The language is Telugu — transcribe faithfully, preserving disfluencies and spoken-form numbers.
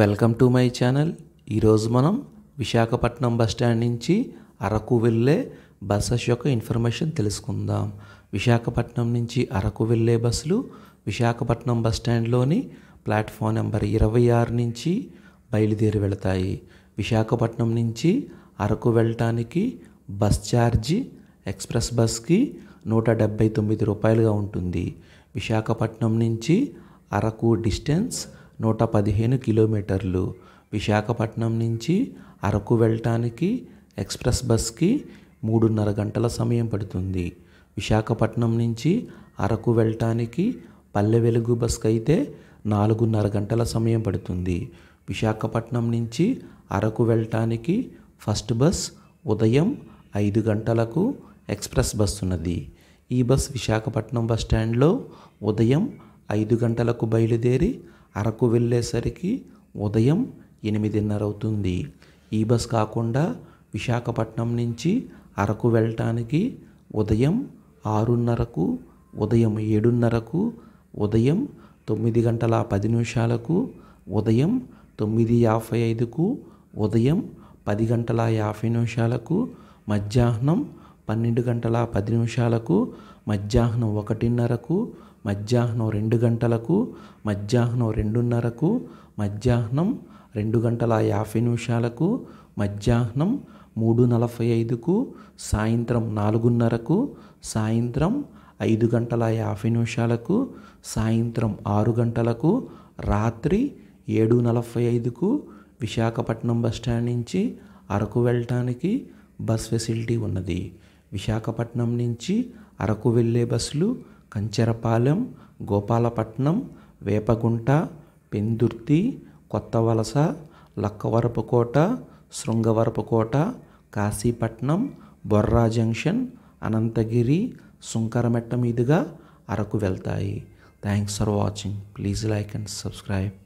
Welcome to my channel. ఈ రోజు మనం విశాఖపట్నం బస్ స్టాండ్ నుంచి అరకు వెళ్ళే బస్సెస్ యొక్క ఇన్ఫర్మేషన్ తెలుసుకుందాం। విశాఖపట్నం నుంచి అరకు వెళ్ళే బస్సులు విశాఖపట్నం బస్ స్టాండ్ లోని ప్లాట్ఫామ్ నంబర్ ఇరవై ఆరు నుంచి బయలుదేరి వెళ్తాయి। విశాఖపట్నం నుంచి అరకు వెళ్ళడానికి బస్ ఛార్జీ ఎక్స్‌ప్రెస్ బస్ కి నూట డెబ్బై తొమ్మిది రూపాయలుగా ఉంటుంది। విశాఖపట్నం నుంచి అరకు డిస్టెన్స్ నూట పదిహేను కిలోమీటర్లు। విశాఖపట్నం నుంచి అరకు వెళ్ళటానికి ఎక్స్ప్రెస్ బస్కి మూడున్నర గంటల సమయం పడుతుంది। విశాఖపట్నం నుంచి అరకు వెళ్ళటానికి పల్లె వెలుగు బస్కి అయితే నాలుగున్నర గంటల సమయం పడుతుంది। విశాఖపట్నం నుంచి అరకు వెళ్ళటానికి ఫస్ట్ బస్ ఉదయం ఐదు గంటలకు ఎక్స్ప్రెస్ బస్ ఉన్నది। ఈ బస్ విశాఖపట్నం బస్ స్టాండ్లో ఉదయం ఐదు గంటలకు బయలుదేరి అరకు వెళ్ళేసరికి ఉదయం ఎనిమిదిన్నర అవుతుంది। ఈ బస్ కాకుండా విశాఖపట్నం నుంచి అరకు వెళ్ళటానికి ఉదయం ఆరున్నరకు, ఉదయం ఏడున్నరకు, ఉదయం తొమ్మిది గంటల పది నిమిషాలకు, ఉదయం తొమ్మిది యాభై ఐదుకు, ఉదయం పది గంటల యాభై నిమిషాలకు, మధ్యాహ్నం పన్నెండు గంటల పది నిమిషాలకు, మధ్యాహ్నం ఒకటిన్నరకు, మధ్యాహ్నం రెండు గంటలకు, మధ్యాహ్నం రెండున్నరకు, మధ్యాహ్నం రెండు గంటల యాభై నిమిషాలకు, మధ్యాహ్నం మూడు నలభై ఐదుకు, సాయంత్రం నాలుగున్నరకు, సాయంత్రం ఐదు గంటల యాభై నిమిషాలకు, సాయంత్రం ఆరు గంటలకు, రాత్రి ఏడు నలభై ఐదుకు విశాఖపట్నం బస్టాండ్ నుంచి అరకు వెళ్ళటానికి బస్ ఫెసిలిటీ ఉన్నది। విశాఖపట్నం నుంచి అరకు వెళ్ళే బస్సులు కంచెరపాలెం, గోపాలపట్నం, వేపగుంట, పిందుర్తి, కొత్తవలస, లక్కవరపుకోట, శృంగవరపుకోట, కాశీపట్నం, బొర్రా జంక్షన్, అనంతగిరి, సుంకర మెట్ట మీదుగా అరకు వెళ్తాయి। Thanks for watching, please like and subscribe.